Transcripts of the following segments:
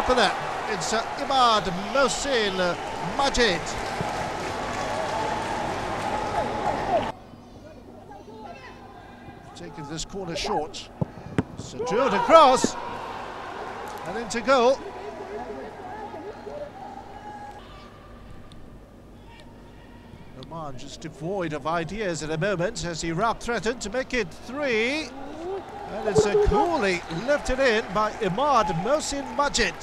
opener. It's Emad Mohsin Majid. Taking this corner short. Secured across. And into goal. Oman just devoid of ideas at the moment as Iraq threatened to make it 3. And it's a coolly lifted in by Emad Mohsin Majid.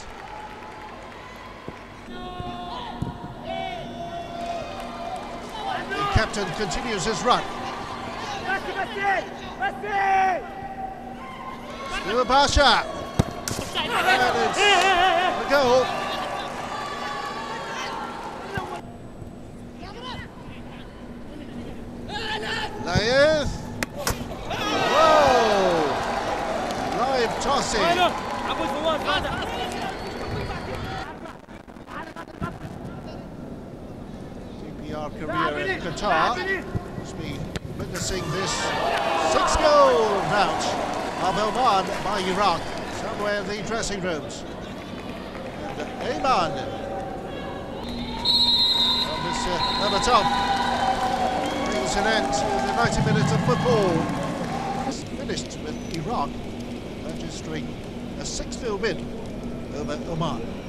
The captain continues his run. Still Basha. And it's a goal. Laith. Tossing. CPR career in Qatar must be witnessing this 6-goal rout of Oman by Iraq, somewhere in the dressing rooms. And Ayman on this number top brings an end to the 90 minutes of football. It's finished with Iraq registering a 6-0 win over Oman.